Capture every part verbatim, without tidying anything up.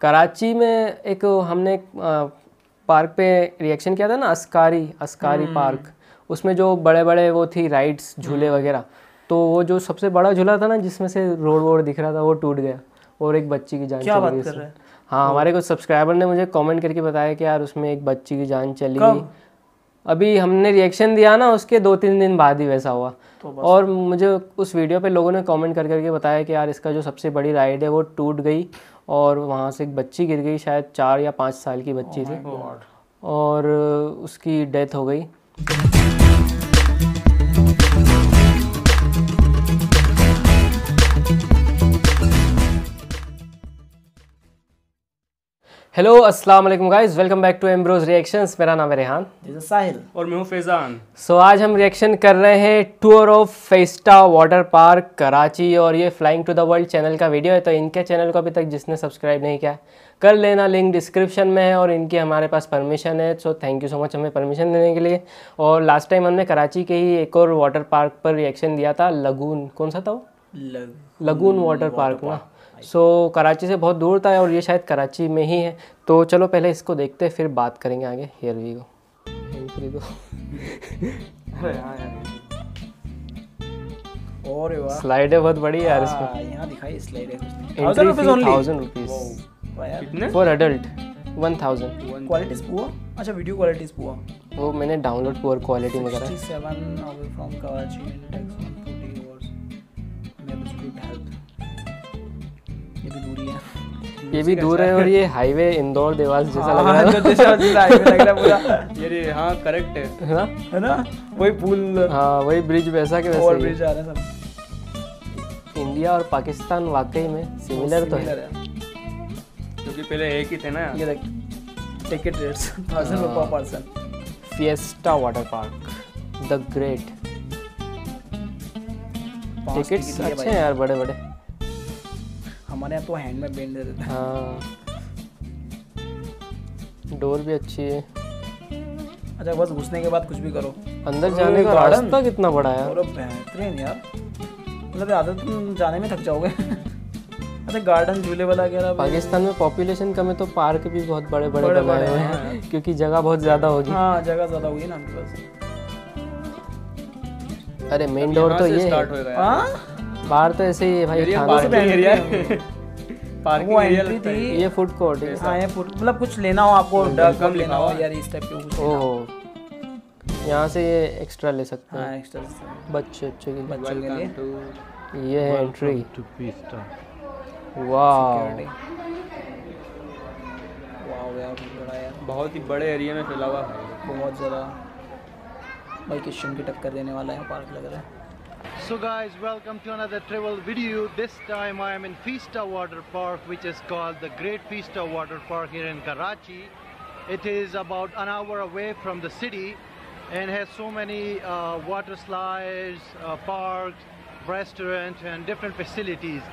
कराची में एक हमने पार्क पे रिएक्शन किया था ना, अस्कारी अस्कारी पार्क, उसमें जो बड़े बड़े वो थी राइड्स, झूले वगैरह, तो वो जो सबसे बड़ा झूला था ना जिसमें से रोड वोड दिख रहा था वो टूट गया और एक बच्ची की जान चली गई। क्या बात कर रहे हैं? हाँ, हमारे कुछ सब्सक्राइबर ने मुझे कमेंट करके बताया कि यार उसमें एक बच्ची की जान चली गई। अभी हमने रिएक्शन दिया ना उसके दो तीन दिन बाद ही वैसा हुआ, तो और मुझे उस वीडियो पे लोगों ने कमेंट कर करके बताया कि यार इसका जो सबसे बड़ी राइड है वो टूट गई और वहाँ से एक बच्ची गिर गई, शायद चार या पाँच साल की बच्ची थी और उसकी डेथ हो गई। हेलो अस्सलाम वालेकुम guys, welcome back to Ambrose reactions. मेरा नाम है रेहान, जैसा साहिल, और मैं हूँ फैज़ान। सो so, आज हम रिएक्शन कर रहे हैं tour of Festa water park Karachi, और ये flying to the world channel का वीडियो है। तो इनके चैनल को अभी तक जिसने सब्सक्राइब नहीं किया कर लेना, लिंक डिस्क्रिप्शन में है और इनकी हमारे पास परमिशन है। So thank you so much हमें परमिशन देने के लिए। और लास्ट टाइम हमने कराची के ही एक और वाटर पार्क पर रिएक्शन दिया था, लगून, कौन सा था वो, लगून वाटर पार्क ना। सो so, कराची से बहुत दूर था और ये शायद कराची में ही है। तो चलो पहले इसको देखते हैं, फिर बात करेंगे आगे। Here we go. अरे यार, और वाह, स्लाइड है बहुत बड़ी यार इसमें। यहां दिखाई स्लाइड है कुछ। Entry fee thousand rupees. कितने? For adult one thousand. Quality poor? अच्छा, वीडियो क्वालिटी पुअर। वो मैंने डाउनलोड पुअर क्वालिटी में करा है। Sixty seven away from Karachi in tax. ये भी दूर है और ये हाईवे इंदौर देवास जैसा लग रहा है, लग रहा पूरा ये। हाँ करेक्ट है ना, है ना, वही पुल, हाँ वही ब्रिज वैसा के वैसा। और ब्रिज आ रहा है सब। इंडिया और पाकिस्तान वाकई में सिमिलर तो है, क्योंकि पहले एक ही थे ना। ये देख, टिकट रेट्स थाउजेंड रुपया person. Fiesta water park the great. Tickets अच्छे हैं यार, बड़े बड़े। हमारे यहाँ तो हैंड में बैंड दे देते हैं। हाँ, डोर भी अच्छी है। अच्छा, बस घुसने के बाद कुछ भी करो। अंदर जाने का रास्ता कितना बड़ा है और बेहतरीन यार, मतलब आधा तुम जाने में थक जाओगे। अच्छा, गार्डन झूले वाला वगैरह। पाकिस्तान में पॉपुलेशन कम है तो पार्क भी बहुत बड़े बड़े बनाए हुए हैं, क्योंकि जगह बहुत ज्यादा होगी। हाँ, जगह ज्यादा होगी ना उनके पास। अरे मेन डोर तो ये है, बाहर तो ऐसे ही है भाई। पार्किंग एरिया, पार्किंग एरिया थी। ये फूड कोर्ट है। हाँ, ये फूड, मतलब कुछ लेना हो आपको, कम लेना हो यार इस टाइप के कुछ। ओह, यहाँ से ये एक्स्ट्रा ले सकते हैं। हाँ, एक्स्ट्रा बच्चे बच्चे के लिए, बच्चों के लिए। ये है entry to fiesta. Wow wow यार, बहुत ही बड़े एरिया में फैला हुआ है, बहुत ज़्यादा। भाई किशन की टक्कर देने वाला है पार्क, लग रहा है। So guys, welcome to another travel video. This time I am in Fiesta Water Park, which is called the Great Fiesta Water Park here in Karachi. It is about an hour away from the city and has so many uh, water slides, uh, parks, restaurants and different facilities.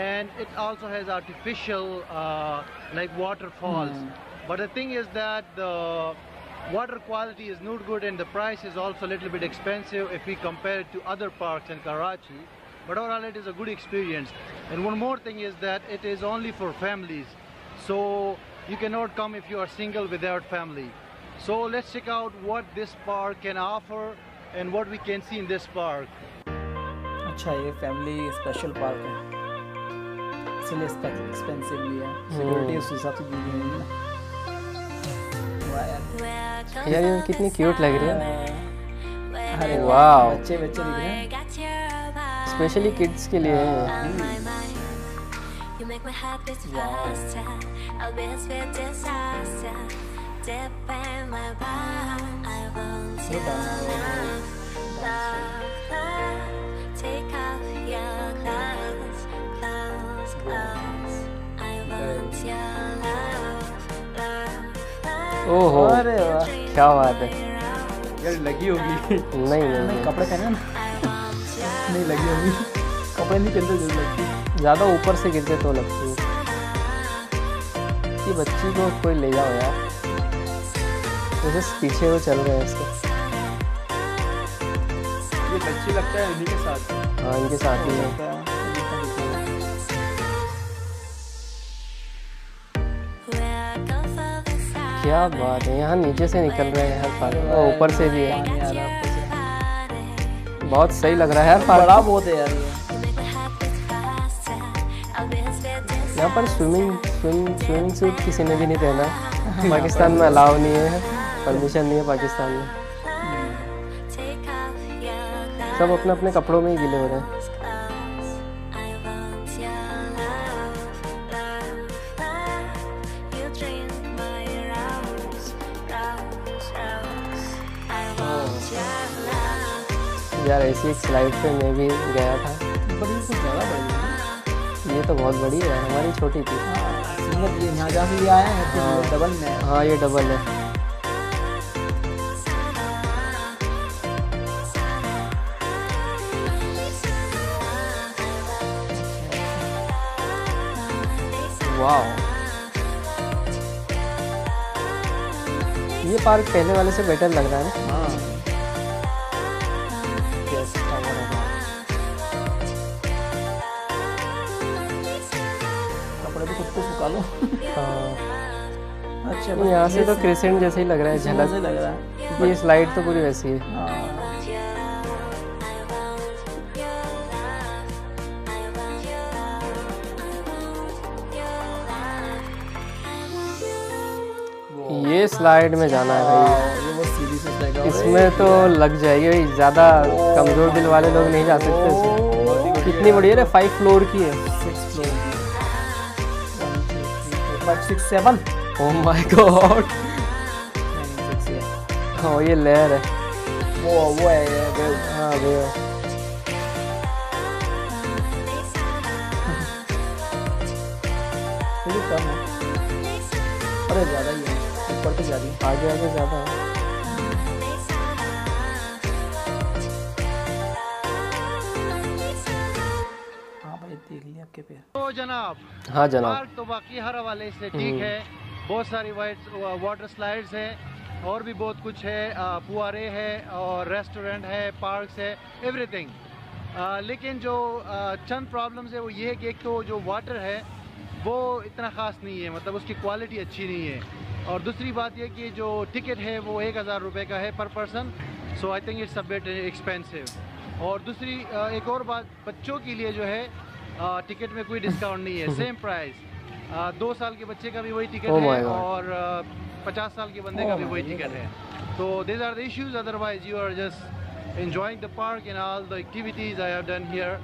And it also has artificial uh, like waterfalls. Mm. But the thing is that the water quality is not good and the price is also a little bit expensive if we compare it to other parks in Karachi, but overall it is a good experience. And one more thing is that it is only for families, so you cannot come if you are single without family. So let's check out what this park can offer and what we can see in this park. Acha, ye family special park hai, so less expensive bhi hai, security us hisab se di gayi hai। यार ये कितनी cute लग रही है। अरे वाह, बच्चे बच्चे दिख रहे हैं, स्पेशली किड्स के लिए ओहो, अरे वाह, क्या बात है यार। लगी होगी? नहीं नहीं, नहीं कपड़े पहने ना। नहीं लगी होगी, कपड़े नहीं पहनते जरूर लगती, ज़्यादा ऊपर से गिरते तो लगती है। ये बच्ची को कोई ले जाओ यार, जैसे पीछे वो चल रहे हैं इसके। ये बच्ची लगता है इन्हीं के साथ। हाँ, इनके साथ ही लगता है। क्या बात है, यहाँ नीचे से निकल रहे हैं हर पानी और ऊपर से भी है, बहुत सही लग रहा है यार। बड़ा बहुत है यार, यहाँ पर स्विमिंग स्विमिंग स्विमिंग सूट किसी ने भी नहीं पहना, पाकिस्तान में अलाउ नहीं है, परमिशन नहीं है पाकिस्तान में, सब अपने अपने कपड़ों में ही गीले हो रहे हैं। यार ऐसी एक स्लाइड पे मैं भी गया था, बड़ी से ज़्यादा बड़ी, ये तो बहुत बड़ी है, हमारी छोटी थी। मतलब ये यहाँ जहाँ से आए हैं डबल में, हाँ ये डबल है। वाह, ये पार्क पहले वाले से बेटर लग रहा है ना। हाँ अच्छा, यहाँ से तो क्रेसेंट जैसे ही लग रहा है, झलक से लग रहा है, ये स्लाइड तो पूरी वैसी है। ये स्लाइड में जाना है भाई, इसमें तो लग जाएगी, ज्यादा कमजोर दिल वाले लोग नहीं जा सकते। कितनी बड़ी है, फाइव फ्लोर की है, सिक्स फ्लोर की। Six seven, oh my god, हाँ ये लेयर है, वो वो है ये, हाँ वो थोड़ी कम है, अरे ज़्यादा ही है, ऊपर तो ज़्यादा ही, आगे आगे ज़्यादा है। तो जनाब, हाँ जनाब, पार्क तो बाकी हर हवाले से ठीक है, बहुत सारी वाइट वाटर स्लाइड्स हैं और भी बहुत कुछ है, फुआरे हैं और रेस्टोरेंट है, पार्क्स है, एवरीथिंग। लेकिन जो आ, चंद प्रॉब्लम्स है वो ये है कि एक तो जो वाटर है वो इतना ख़ास नहीं है, मतलब उसकी क्वालिटी अच्छी नहीं है, और दूसरी बात यह कि जो टिकट है वो एक हज़ार रुपये का है पर person, so I think it's a bit expensive. और दूसरी एक और बात, बच्चों के लिए जो है आ, टिकट में कोई डिस्काउंट नहीं है, सेम प्राइस, दो साल के बच्चे का भी वही टिकट oh है और पचास साल के बंदे oh का भी वही टिकट है। तो these are the issues, otherwise you are just enjoying the park and all the activities I have done here,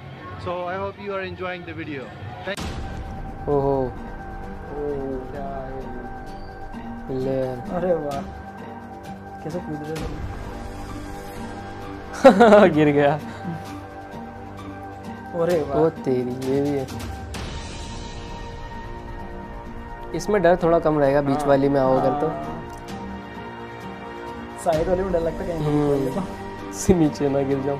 so I hope you are enjoying the video. Thank ओहो ले, अरे वाह कैसे कूद रहे हो गिर गया, वो तेरी ये भी है। इसमें डर थोड़ा कम रहेगा, बीच वाली में आओ अगर तो, साइड वाली में डर लगता है कहीं से नीचे ना गिर जाऊं।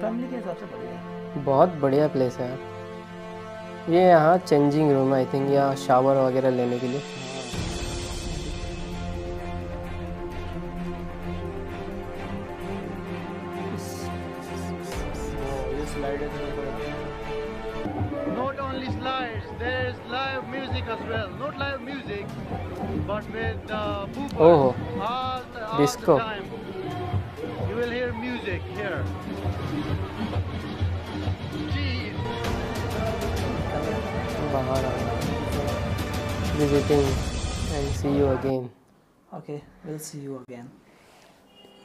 फैमिली के हिसाब से बढ़िया, बहुत बढ़िया प्लेस है। ये यहाँ चेंजिंग रूम आई थिंक, या शावर वगैरह लेने के लिए। Not only slides, there is live music as well. Not live music, but with the boombox. Oh, disco. You will hear music here. visiting and see you again. Okay, we'll see you again.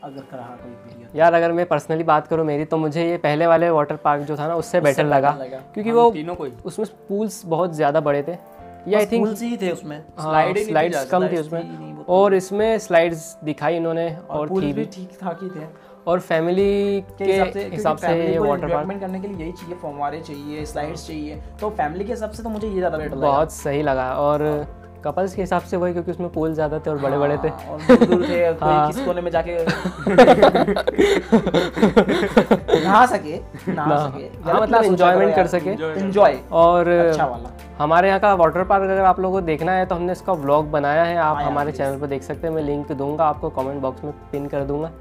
अगर कराहा कोई video यार, अगर मैं personally बात करूँ मेरी, तो मुझे ये पहले वाले वाटर पार्क जो था ना उससे बेटर लगा, लगा क्योंकि वो तीनों कोई उसमें पूल्स बहुत ज़्यादा बड़े थे, ये आई थिंक पूल्स ही थे उसमें, स्लाइड्स कम थी उसमें, और इसमें स्लाइड्स दिखाई इन्होंने और ठीक ठाक ही थे, और फैमिली के हिसाब से ये वाटर पार्क करने के लिए यही चाहिए, फव्वारे चाहिए, स्लाइड्स चाहिए, तो फैमिली के हिसाब से तो मुझे ये ज़्यादा बेटर लगा, बहुत सही लगा। और कपल्स के हिसाब से वही, क्योंकि उसमें पूल ज़्यादा थे और बड़े बड़े थे और दूर थे, कोई किस कोने में जाके नहा सके, नहा सके मतलब एंजॉयमेंट कर सके, एंजॉय। और हमारे यहाँ का वाटर पार्क अगर आप लोगों को देखना है तो हमने इसका व्लॉग बनाया है, आप हमारे चैनल पर देख सकते हैं, मैं लिंक दूंगा आपको, कॉमेंट बॉक्स में पिन कर दूँगा।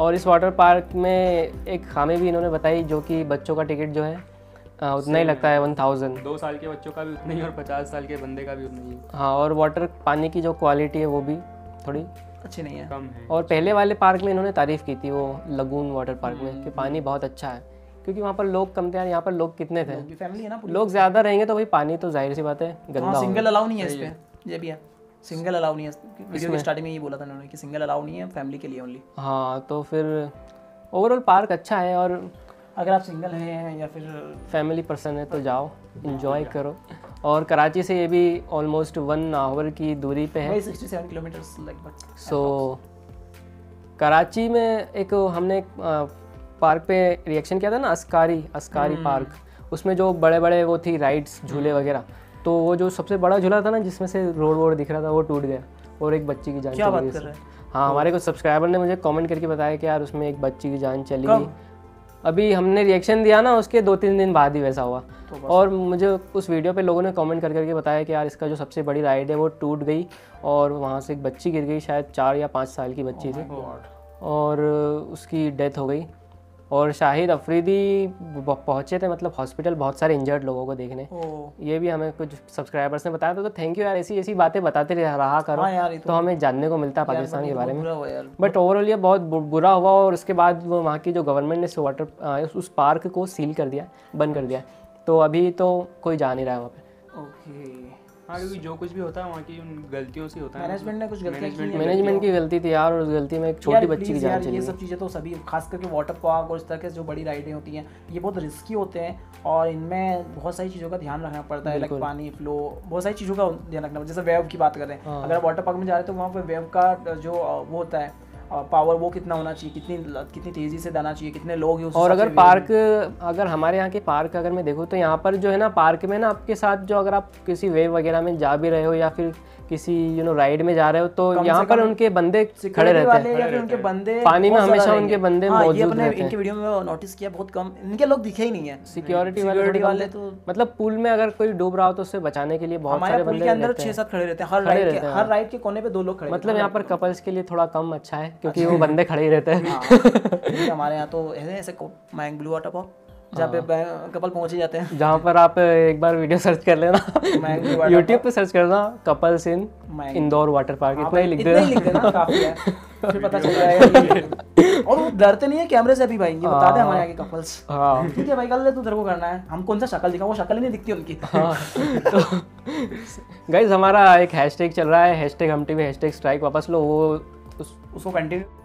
और इस वाटर पार्क में एक खामी भी इन्होंने बताई जो कि बच्चों का टिकट जो है आ, उतना ही लगता है वन थाउजेंड। दो साल के बच्चों का भी उतना ही और पचास साल के बंदे का भी उतना ही। हाँ, और वाटर पानी की जो क्वालिटी है वो भी थोड़ी अच्छी नहीं है, कम है। और पहले वाले पार्क में इन्होंने तारीफ़ की थी, वो लगून वाटर पार्क में, कि पानी बहुत अच्छा है, क्योंकि वहाँ पर लोग कम थे। यहाँ पर लोग कितने थे, फैमिली है ना, लोग ज़्यादा रहेंगे तो भाई पानी तो जाहिर सी बात है गंदा। सिंगल अलाउ नहीं है इस पर, ये भी है, सिंगल अलाउ नहीं है। वीडियो के स्टार्टिंग में ये बोला था उन्होंने कि सिंगल अलाउ नहीं है, फैमिली के लिए ओनली। हाँ, तो फिर ओवरऑल पार्क अच्छा है, और अगर आप सिंगल हैं या फिर फैमिली पर्सन है तो जाओ, इन्जॉय करो। और कराची से ये भी ऑलमोस्ट वन आवर की दूरी पे है, सड़सठ किलोमीटर्स लगभग। सो कराची में एक हमने पार्क पे रिएक्शन किया था ना, अस्कारी अस्कारी पार्क, उसमें जो बड़े बड़े वो थी राइड्स, झूले वगैरह, तो वो जो सबसे बड़ा झूला था ना जिसमें से रोड वोड दिख रहा था, वो टूट गया और एक बच्ची की जान चली गई। हाँ, हमारे कुछ सब्सक्राइबर ने मुझे कॉमेंट करके बताया कि यार उसमें एक बच्ची की जान चली गई। अभी हमने रिएक्शन दिया ना, उसके दो तीन दिन बाद ही वैसा हुआ। तो और मुझे उस वीडियो पे लोगों ने कमेंट कर करके बताया कि यार इसका जो सबसे बड़ी राइड है वो टूट गई और वहाँ से एक बच्ची गिर गई, शायद चार या पाँच साल की बच्ची थी, और उसकी डेथ हो गई। और शाहिद अफरीदी पहुँचे थे, मतलब हॉस्पिटल, बहुत सारे इंजर्ड लोगों को देखने। ये भी हमें कुछ सब्सक्राइबर्स ने बताया था। तो थैंक यू यार, ऐसी ऐसी बातें बताते रहा करो तो हमें जानने को मिलता है पाकिस्तान के बारे में। बट ओवरऑल ये बहुत बुरा हुआ, और उसके बाद वो वहाँ की जो गवर्नमेंट ने वाटर उस पार्क को सील कर दिया, बंद कर दिया, तो अभी तो कोई जा नहीं रहा है वहाँ पर। ओके, हाँ, क्योंकि जो कुछ भी होता है वहाँ की उन गलतियों से होता है। मैनेजमेंट ने कुछ गलतियाँ, मैनेजमेंट की गलती थी यार, और उस गलती में एक छोटी बच्ची की जान चली गई। ये सब चीज़ें तो सभी, खास करके वाटर पार्क और इस तरह के जो बड़ी राइडें होती हैं, ये बहुत रिस्की होते हैं और इनमें बहुत सारी चीज़ों का ध्यान रखना पड़ता है, लाइक पानी फ्लो, बहुत सारी चीज़ों का ध्यान रखना पड़ता है। जैसे वेव की बात करें, अगर आप वाटर पार्क में जा रहे हैं तो वहाँ पर वेव का जो वो होता है पावर, वो कितना होना चाहिए, कितनी कितनी तेज़ी से जाना चाहिए, कितने लोग हैं। और अगर पार्क, अगर हमारे यहाँ के पार्क अगर मैं देखूँ तो यहाँ पर जो है ना, पार्क में ना आपके साथ जो, अगर आप किसी वेव वगैरह में जा भी रहे हो या फिर किसी यू नो राइड में जा रहे हो, तो यहाँ पर उनके बंदे खड़े रहते हैं, उनके बंदे पानी में हमेशा, उनके बंदे मौजूद रहते हैं। इनके वीडियो में नोटिस किया, बहुत कम इनके लोग दिखे ही नहीं है। सिक्योरिटी वाले तो मतलब पूल में अगर कोई डूब रहा हो तो उससे बचाने के लिए बहुत सारे बंदे अंदर छह सात खड़े रहते हैं। हर राइड हर राइड के कोने पे दो लोग खड़े, मतलब यहाँ पर कपल्स के लिए थोड़ा कम अच्छा है क्योंकि वो बंदे खड़े ही रहते हैं। हमारे यहाँ तो ऐसे मैंग ब्लू वाटर पार्क जहाँ पे कपल पहुँच ही जाते हैं, जहाँ पर आप एक बार वीडियो सर्च कर लेना, यूट्यूब पे सर्च करना, couples in Indore water park, इतना ही लिख देना, काफी है, फिर पता चल जाएगा। और वो डरते नहीं है कैमरे से भी भाई, ये बता दें हमारे यहाँ के कपल्स, ठीक है भाई कर ले, तू तेरे को करना है, हम कौन सा शक्ल दिखा, वो शक्ल ही नहीं दिखती उनकी। तो गाइज हमारा एक हैशटैग चल रहा है, हैशटैग हमटी में, हैशटैग स्ट्राइक वापस लो, वो उसको कंटिन्यू